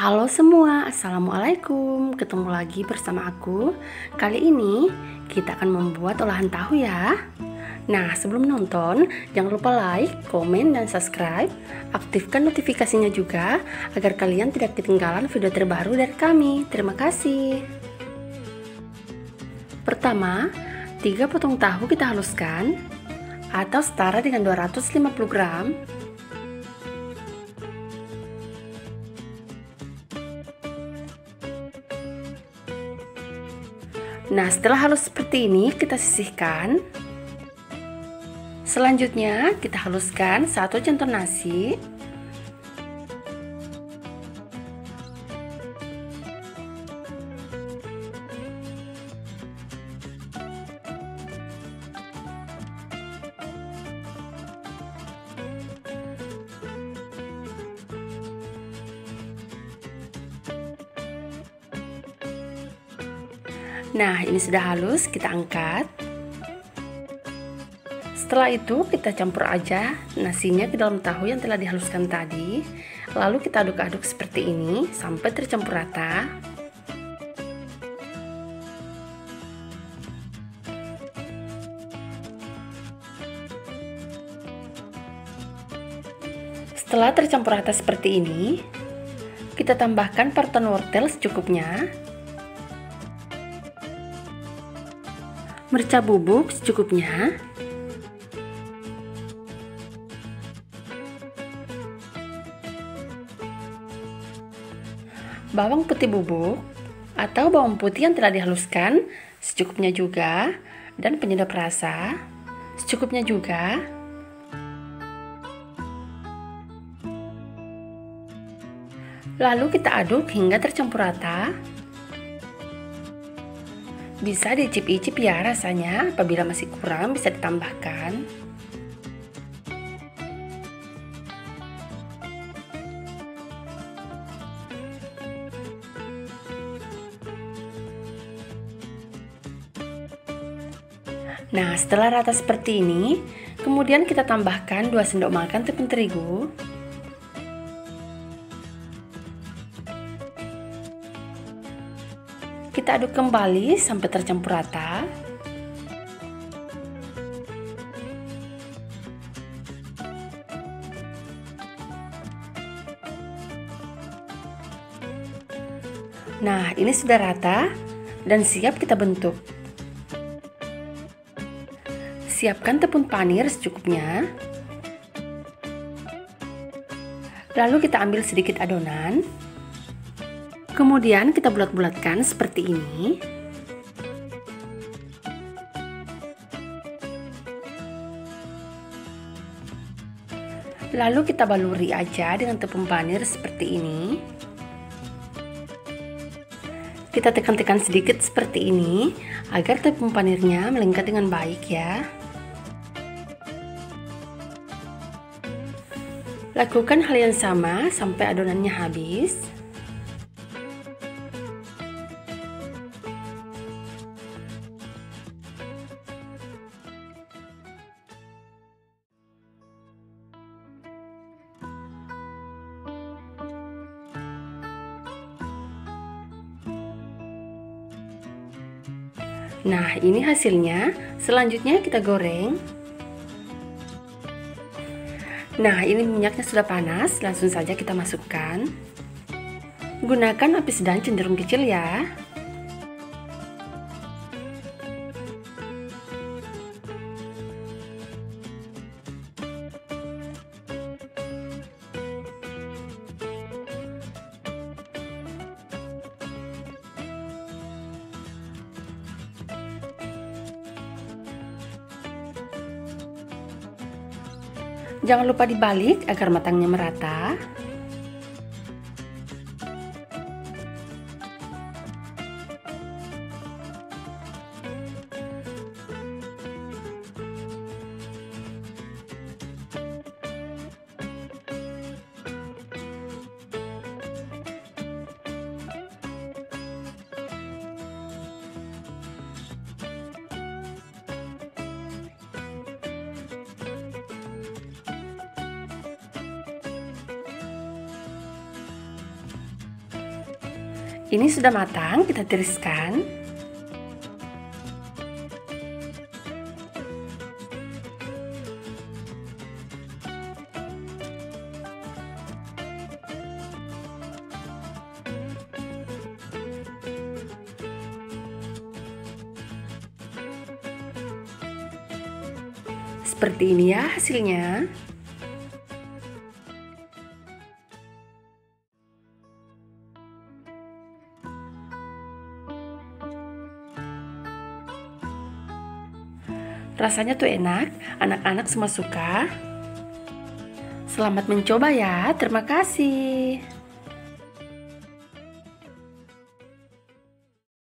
Halo semua, Assalamualaikum. Ketemu lagi bersama aku. Kali ini kita akan membuat olahan tahu ya. Nah, sebelum nonton, jangan lupa like, komen, dan subscribe. Aktifkan notifikasinya juga, agar kalian tidak ketinggalan video terbaru dari kami. Terima kasih. Pertama, 3 potong tahu kita haluskan, atau setara dengan 250 gram. Nah, setelah halus seperti ini, kita sisihkan. Selanjutnya, kita haluskan 1 centong nasi. Nah, ini sudah halus, kita angkat. Setelah itu kita campur aja nasinya ke dalam tahu yang telah dihaluskan tadi. Lalu kita aduk-aduk seperti ini sampai tercampur rata. Setelah tercampur rata seperti ini, kita tambahkan parton wortel secukupnya, merica bubuk secukupnya, bawang putih bubuk atau bawang putih yang telah dihaluskan secukupnya juga, dan penyedap rasa secukupnya juga. Lalu kita aduk hingga tercampur rata. Bisa dicicip-icip ya rasanya, apabila masih kurang bisa ditambahkan. Nah, setelah rata seperti ini, kemudian kita tambahkan 2 sendok makan tepung terigu. Kita aduk kembali sampai tercampur rata. Nah, ini sudah rata dan siap kita bentuk. Siapkan tepung panir secukupnya. Lalu kita ambil sedikit adonan. Kemudian kita bulat-bulatkan seperti ini. Lalu kita baluri aja dengan tepung panir seperti ini. Kita tekan-tekan sedikit seperti ini agar tepung panirnya melingkar dengan baik ya. Lakukan hal yang sama sampai adonannya habis. Nah, ini hasilnya. Selanjutnya kita goreng. Nah, ini minyaknya sudah panas, langsung saja kita masukkan. Gunakan api sedang cenderung kecil ya. Jangan lupa dibalik agar matangnya merata. Ini sudah matang, kita tiriskan. Seperti ini ya hasilnya. Rasanya tuh enak, anak-anak semua suka. Selamat mencoba ya, terima kasih.